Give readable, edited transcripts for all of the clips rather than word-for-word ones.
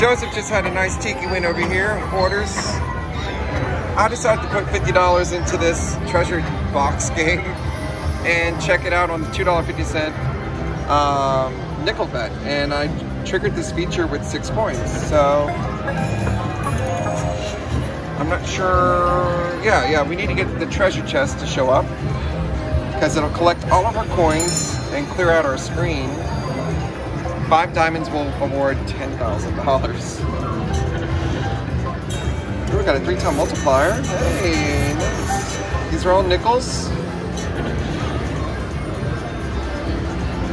Joseph just had a nice tiki win over here with quarters. I decided to put $50 into this treasure box game and check it out on the $2.50 nickel bet. And I triggered this feature with 6 points. So I'm not sure. Yeah, we need to get the treasure chest to show up because it'll collect all of our coins and clear out our screen. 5 diamonds will award $10,000. We got a 3-time multiplier. Hey, nice. These are all nickels.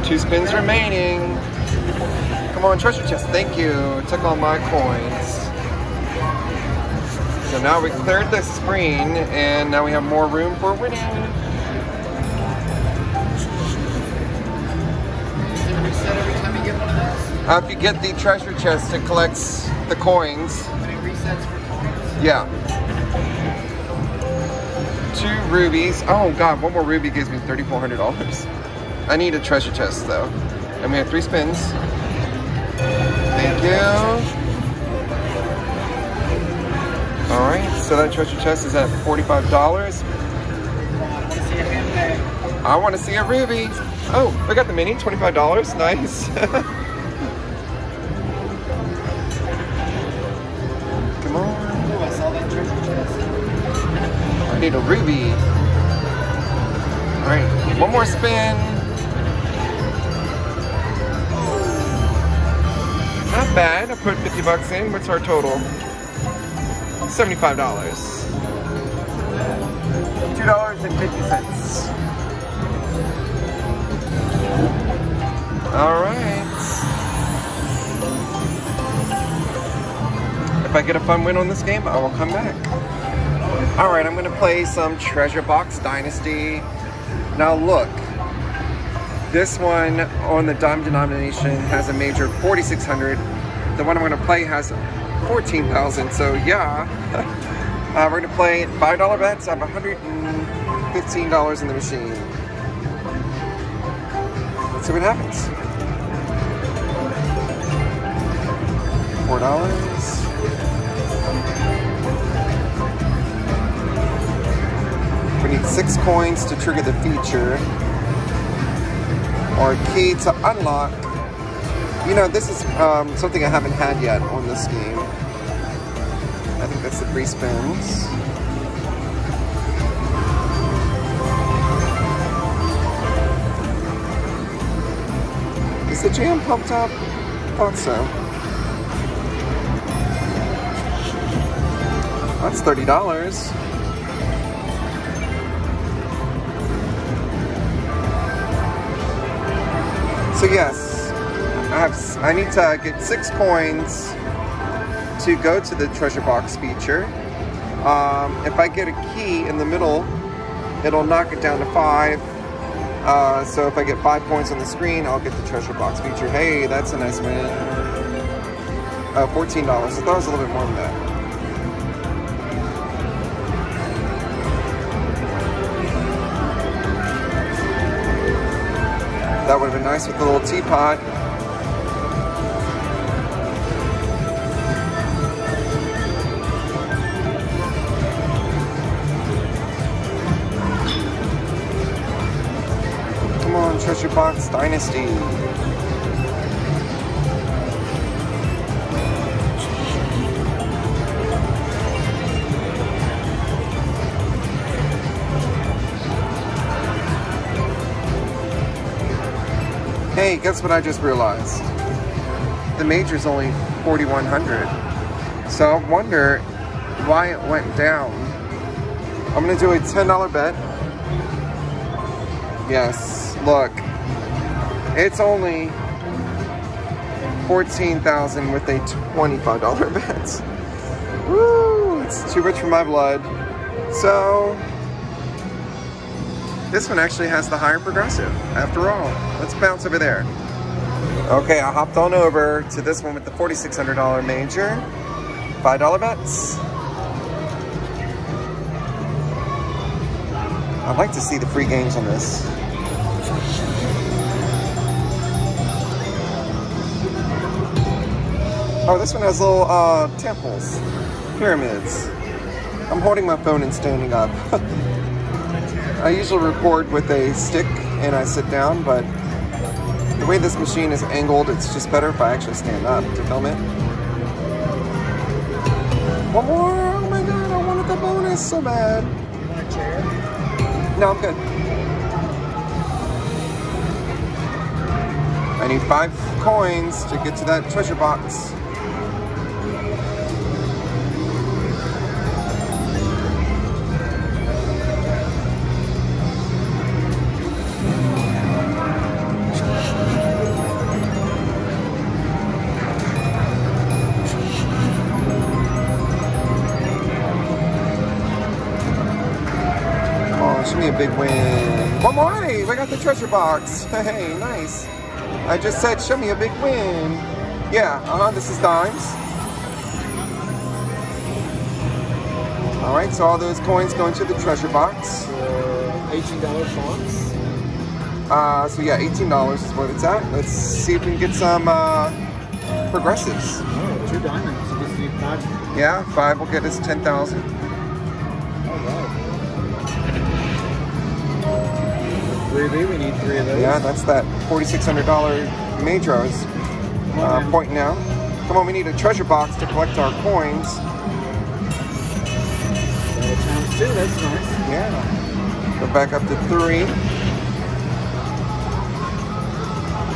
2 spins remaining. Come on, treasure chest. Thank you. Took all my coins. So now we cleared the screen, and now we have more room for winning. If you get the treasure chest, it collects the coins. But it resets for coins? Yeah. 2 rubies. Oh god, one more ruby gives me $3,400. I need a treasure chest though. And we have 3 spins. Thank you. Alright, so that treasure chest is at $45. I want to see a ruby. Oh, we got the mini, $25. Nice. Need a ruby. All right, one more spin. Not bad. I put 50 bucks in. What's our total? $75. $2.50. All right. If I get a fun win on this game, I will come back. Alright, I'm gonna play some Treasure Box Dynasty. Now look, this one on the dime denomination has a major 4,600. The one I'm gonna play has 14,000, so yeah. We're gonna play $5 bets. I have $115 in the machine. Let's see what happens. $4. We need 6 coins to trigger the feature, or a key to unlock. You know, this is something I haven't had yet on this game. I think that's the 3 spins. Is the jam pumped up? I thought so. That's $30. So yes, I need to get 6 coins to go to the treasure box feature. If I get a key in the middle, it'll knock it down to 5. So if I get 5 points on the screen, I'll get the treasure box feature. Hey, that's a nice win. $14. I thought it was a little bit more than that. That would have been nice with the little teapot. Come on, Treasure Box Dynasty. Hey, guess what I just realized? The major's only $4,100. So I wonder why it went down. I'm gonna do a $10 bet. Yes, look. It's only $14,000 with a $25 bet. Woo! It's too rich for my blood. So this one actually has the higher progressive, after all. Let's bounce over there. Okay, I hopped on over to this one with the $4,600 major. $5 bets. I'd like to see the free games on this. Oh, this one has little temples, pyramids. I'm holding my phone and standing up. I usually record with a stick and I sit down, but the way this machine is angled, it's just better if I actually stand up to film it. One more! Oh my god, I wanted the bonus so bad! You want a chair? No, I'm good. I need 5 coins to get to that treasure box. A big win. One more! Hey, I got the treasure box. Hey, nice. I just said, show me a big win. Yeah, this is dimes. Alright, so all those coins go into the treasure box. $18 bonds. So yeah, $18 is what it's at. Let's see if we can get some progressives. Oh, 2 diamonds. So this is 5. Yeah, 5 will get us 10,000. We need 3 of those. Yeah, that's that $4,600 major I was pointing out. Come on, we need a treasure box to collect our coins. Times 2, that's nice. Yeah. Go back up to 3.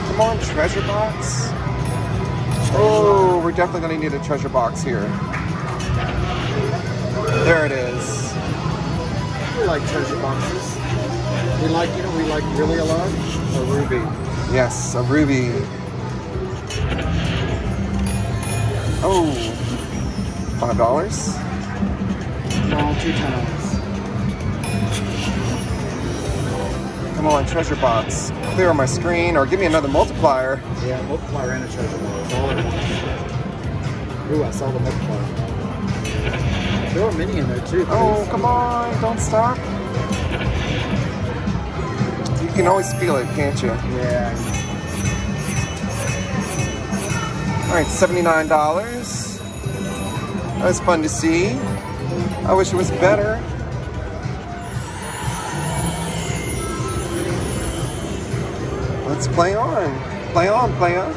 Come on, treasure box. Oh, we're definitely going to need a treasure box here. There it is. We like treasure boxes. We like, you know, we like really a lot, a ruby. Yes, a ruby. Oh, $5. All 2 times. Come on, treasure box. Clear on my screen, or give me another multiplier. Yeah, multiplier and a treasure box. All at once. Ooh, I saw the multiplier. There are many in there too. Oh, please. Come on, don't stop. You can always feel it, can't you? Yeah. All right, $79. That was fun to see. I wish it was better. Let's play on. Play on, play on.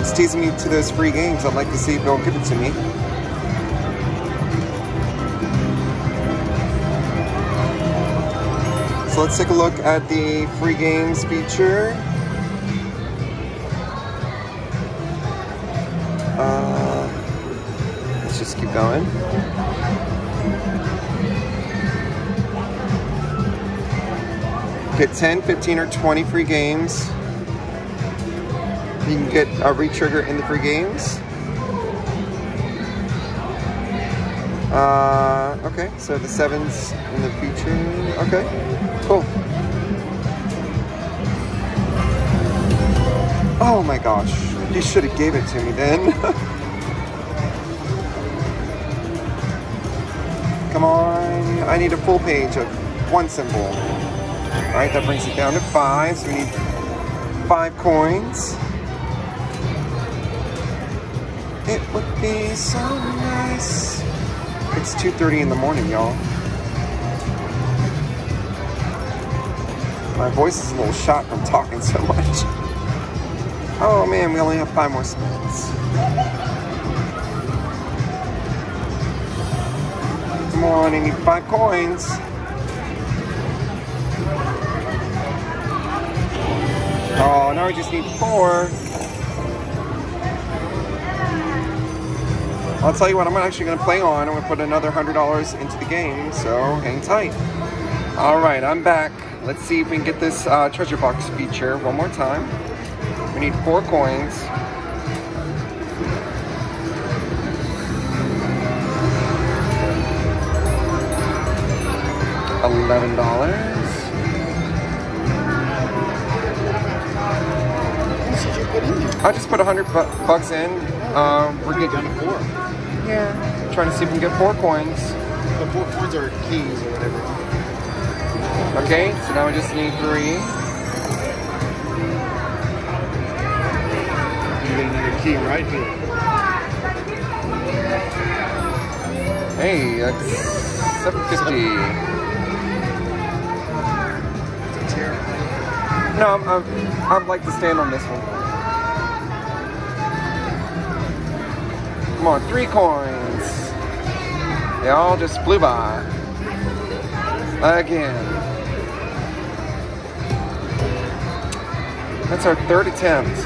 It's teasing me to those free games. I'd like to see if they'll give it to me. So let's take a look at the free games feature. Let's just keep going. Get 10, 15, or 20 free games. You can get a re-trigger in the free games. Okay, so the 7's in the feature. Okay, cool. Oh my gosh, you should have gave it to me then. Come on, I need a full page of one symbol. All right, that brings it down to 5, so we need 5 coins. It would be so nice. It's 2:30 in the morning, y'all. My voice is a little shot from talking so much. Oh man, we only have 5 more spins. Come on, I need 5 coins. Oh, now we just need 4. I'll tell you what, I'm actually going to play on. I'm going to put another $100 into the game, so hang tight. All right, I'm back. Let's see if we can get this treasure box feature one more time. We need 4 coins. $11. I just put $100 in. We're getting four. Yeah. Trying to see if we can get 4 coins. The 4 coins are keys or whatever. Okay, so now we just need 3. You get another key right here. Hey, that's 750. No, I'd like to stand on this one. Come on, 3 coins. They all just flew by. Again. That's our 3rd attempt.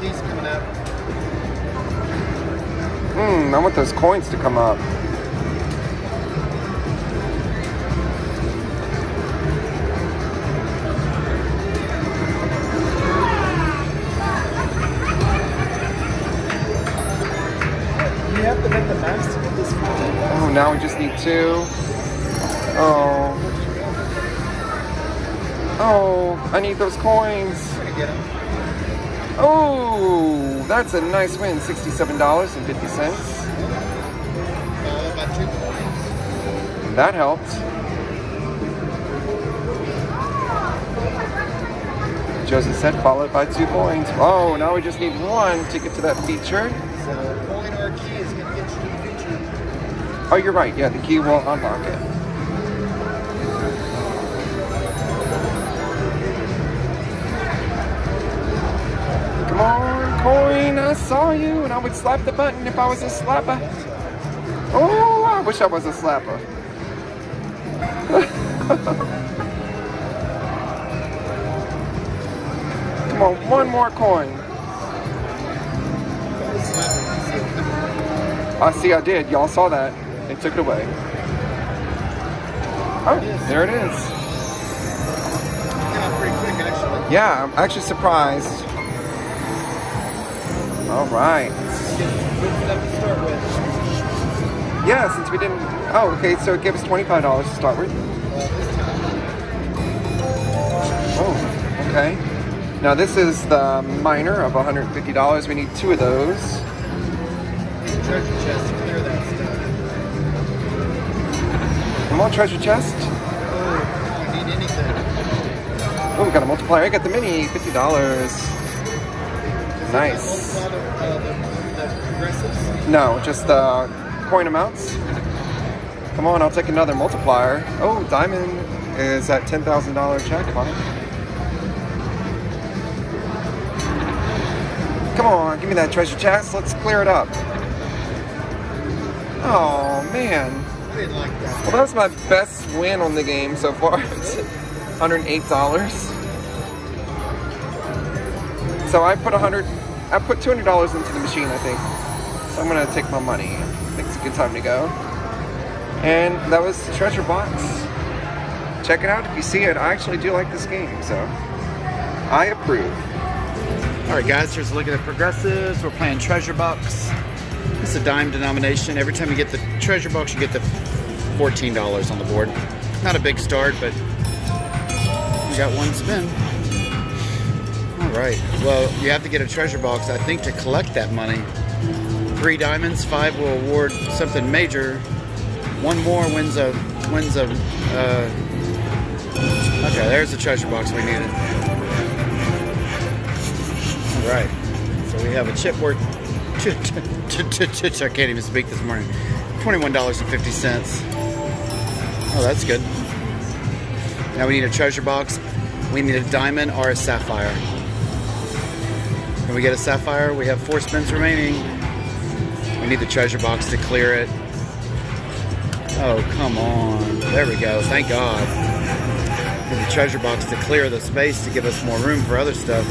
Keys coming up. I want those coins to come up. Oh, now we just need 2. Oh. Oh, I need those coins. Oh, that's a nice win. $67.50. That helped. Joseph said followed by 2 coins. Oh, now we just need 1 to get to that feature. So, coin or key is going to get you. Oh, you're right. Yeah, the key will unlock it. Come on, coin. I saw you, and I would slap the button if I was a slapper. Oh, I wish I was a slapper. Come on, 1 more coin. I see I did. Y'all saw that. They took it away. Oh, there it is. Yeah, I'm actually surprised. All right. Yeah, since we didn't... Oh, okay, so it gave us $25 to start with. Oh, okay. Now this is the minor of $150. We need 2 of those. Treasure chest to clear that stuff. Come on, treasure chest. Oh, you need anything. Oh, we got a multiplier. I got the mini, $50. Nice. The no, just the coin amounts. Come on, I'll take another multiplier. Oh, diamond is at $10,000 check. Come on, give me that treasure chest. Let's clear it up. Oh man. I didn't like that. Well, that's my best win on the game so far. $108. So I put $200 into the machine, I think. So I'm gonna take my money. I think it's a good time to go. And that was Treasure Box. Check it out if you see it. I actually do like this game, so I approve. Alright guys, here's a look at the progressives. We're playing Treasure Box. It's a dime denomination. Every time you get the treasure box, you get the $14 on the board. Not a big start, but you got 1 spin. All right. Well, you have to get a treasure box, I think, to collect that money. 3 diamonds, 5 will award something major. 1 more wins a okay, there's the treasure box we needed. All right. So we have a chip worth. I can't even speak this morning. $21.50. Oh, that's good. Now we need a treasure box. We need a diamond or a sapphire. Can we get a sapphire? We have 4 spins remaining. We need the treasure box to clear it. Oh, come on. There we go. Thank God. We need the treasure box to clear the space to give us more room for other stuff.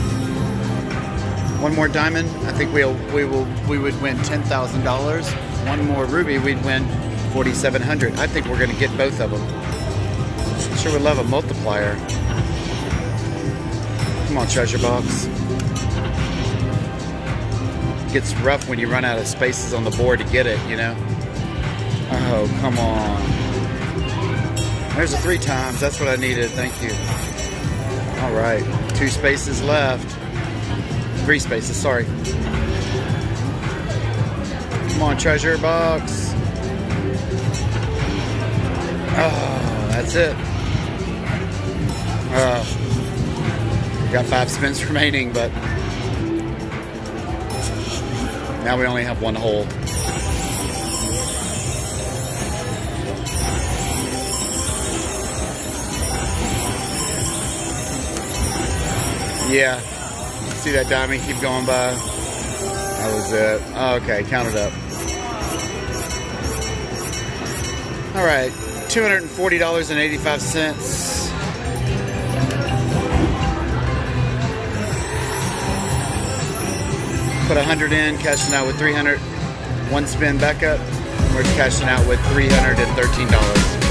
1 more diamond, I think we would win $10,000. 1 more ruby, we'd win 4,700. I think we're gonna get both of them. Sure would love a multiplier. Come on, treasure box. It gets rough when you run out of spaces on the board to get it, you know? Oh, come on. There's a 3 times, that's what I needed, thank you. All right, 2 spaces left. 3 spaces, sorry. Come on, treasure box. Oh, that's it. We've got 5 spins remaining, but now we only have 1 hole. Yeah, see that diamond keep going by? That was it. Oh, okay, count it up. All right, $240.85. Put 100 in, cashing out with 300. 1 spin back up, and we're cashing out with $313.